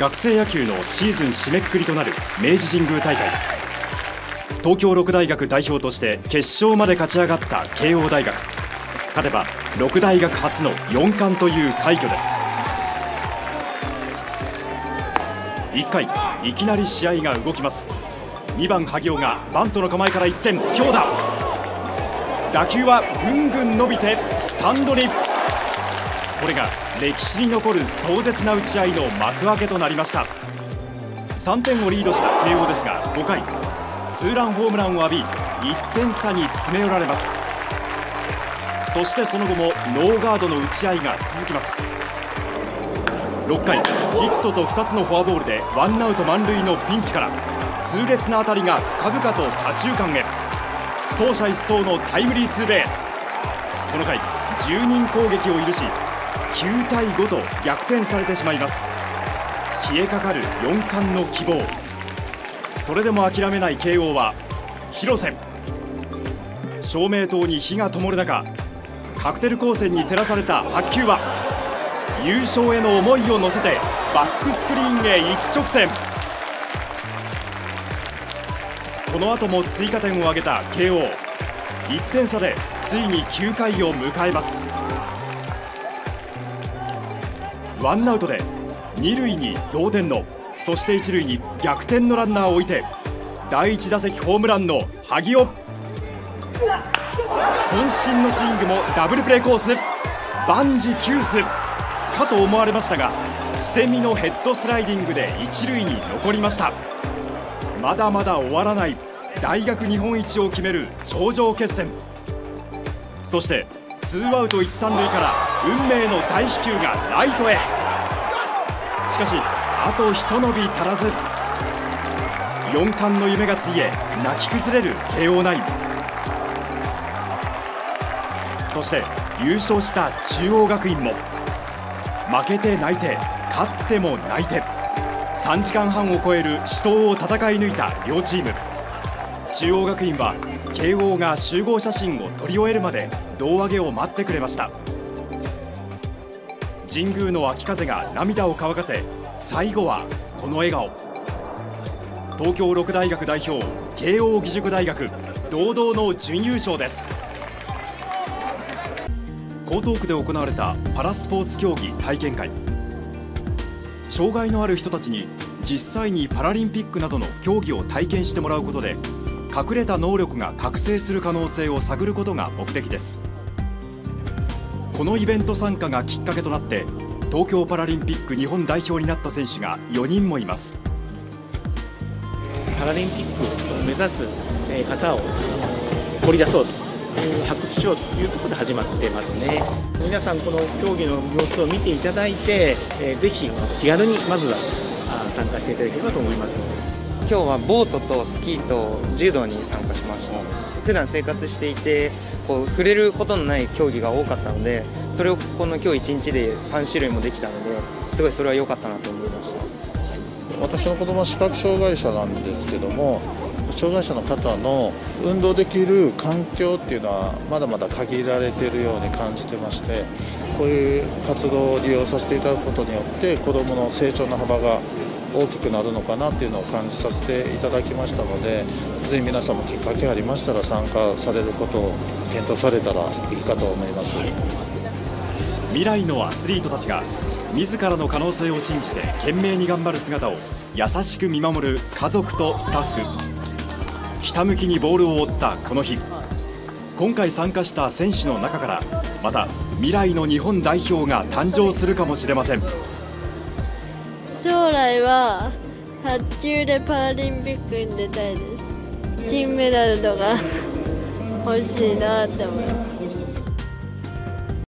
学生野球のシーズン締めくくりとなる明治神宮大会。東京六大学代表として決勝まで勝ち上がった慶応大学、勝てば六大学初の4冠という快挙です。1回いきなり試合が動きます。2番萩尾がバントの構えから一転、強打。打球はぐんぐん伸びてスタンドに。これが歴史に残る壮絶な打ち合いの幕開けとなりました。3点をリードした慶応ですが、5回ツーランホームランを浴び1点差に詰め寄られます。そしてその後もノーガードの打ち合いが続きます。6回ヒットと2つのフォアボールでワンアウト満塁のピンチから痛烈な当たりが深々と左中間へ。走者一掃のタイムリーツーベース。この回10人攻撃を許し9対5と逆転されてしまいます。消えかかる4冠の希望。それでも諦めない慶応は広瀬、照明灯に火が灯る中、カクテル光線に照らされた白球は優勝への思いを乗せてバックスクリーンへ一直線。この後も追加点を挙げた慶応、1点差でついに9回を迎えます。ワンアウトで2塁に同点の、そして1塁に逆転のランナーを置いて、第1打席ホームランの萩尾。渾身のスイングもダブルプレーコース、万事休すかと思われましたが、捨て身のヘッドスライディングで1塁に残りました。まだまだ終わらない大学日本一を決める頂上決戦。そしてツーアウト一三塁から運命の大飛球がライトへ。しかしあとひと伸び足らず、4冠の夢がついえ泣き崩れる慶応ナイン。そして優勝した中央学院も負けて泣いて勝っても泣いて、3時間半を超える死闘を戦い抜いた両チーム。中央学院は慶応が集合写真を撮り終えるまで胴上げを待ってくれました。神宮の秋風が涙を乾かせ、最後はこの笑顔。東京六大学代表慶応義塾大学、堂々の準優勝です。江東区で行われたパラスポーツ競技体験会。障害のある人たちに実際にパラリンピックなどの競技を体験してもらうことで、隠れた能力が覚醒する可能性を探ることが目的です。このイベント参加がきっかけとなって、東京パラリンピック日本代表になった選手が4人もいます。パラリンピックを目指す方を掘り出そうと、発掘しようというところで始まってますね。皆さんこの競技の様子を見ていただいて、ぜひ気軽にまずは参加していただければと思います。今日はボートとスキーと柔道に参加しました。普段生活していてこう触れることのない競技が多かったので、それをこの今日1日で3種類もできたので、すごいそれは良かったなと思いました。私の子供は視覚障害者なんですけども、障害者の方の運動できる環境っていうのはまだまだ限られているように感じてまして、こういう活動を利用させていただくことによって子どもの成長の幅が大きくなるのかなっていうのを感じさせていただきましたので、ぜひ皆さんもきっかけありましたら参加されることを検討されたらいいかと思います。未来のアスリートたちが自らの可能性を信じて懸命に頑張る姿を優しく見守る家族とスタッフ。ひたむきにボールを追ったこの日、今回参加した選手の中からまた未来の日本代表が誕生するかもしれません。将来は卓球でパラリンピックに出たいです。金メダルとか欲しいなって思います。